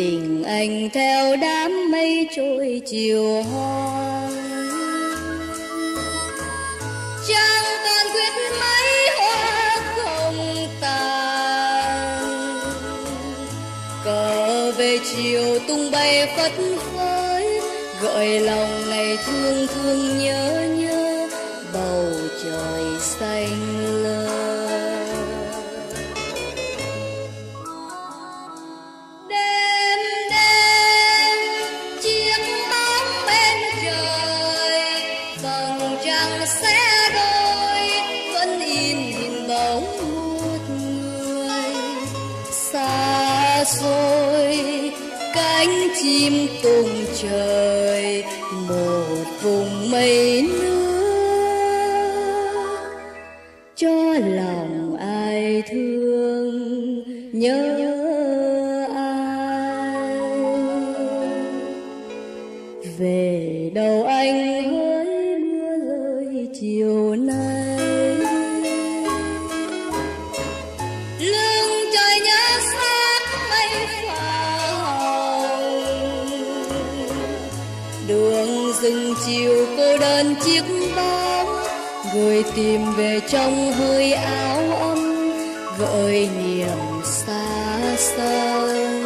tình anh theo đám mây trôi chiều hoa. Trăng tàn quyết mấy hoa không tàn, cờ về chiều tung bay phất phới, gợi lòng ngày thương thương nhớ nhớ bầu trời xanh lơ. Cánh chim tung trời một vùng mây nước, cho lòng ai thương nhớ ai. Về đâu anh hỡi mưa rơi chiều nay, lưng trời nhớ xa đường rừng chiều cô đơn chiếc bóng, người tìm về trong hơi áo ấm gợi niềm xa xăm.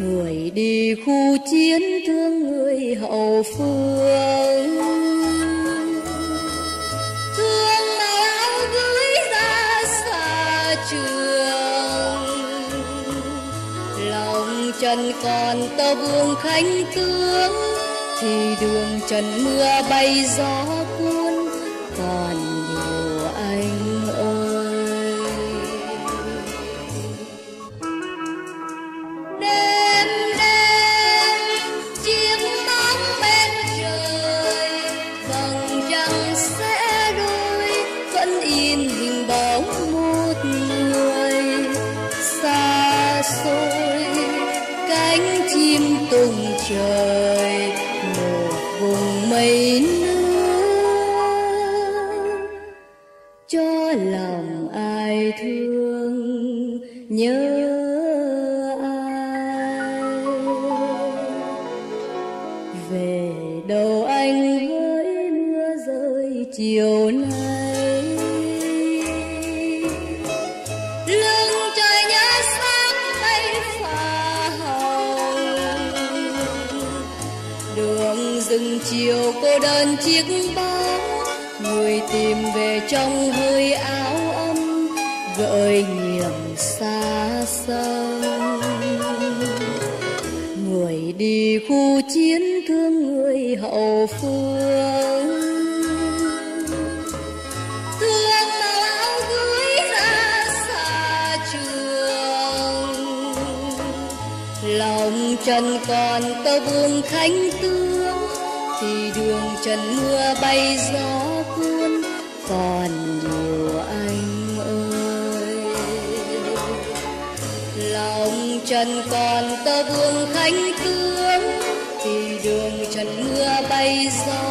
Người đi khu chiến thương người hậu phương, thương màu áo gửi ra xa trường, lòng chân còn tơ vương khánh tướng thì đường trần mưa bay gió cuốn còn nhiều anh ơi. Đêm đêm chiếc bóng bên trời, vầng trăng sẽ đôi vẫn in hình bóng một người xa xôi. Cánh chim tung trời một vùng mây nước, cho lòng ai thương nhớ ai. Về đâu anh hỡi mưa rơi chiều nay, lưng trời nhớ xác mây pha hồng, đường rừng chiều cô đơn chiếc bóng, người tìm về trong hơi áo ấm gợi niềm xa xăm. Người đi khu chiến thương người hậu phương, thương màu áo gối ra xa trường, lòng trần còn tơ vương khánh tướng thì đường trần mưa bay gió cuốn còn nhiều anh ơi. Lòng trần còn tơ vương khánh tướng thì đường trần mưa bay gió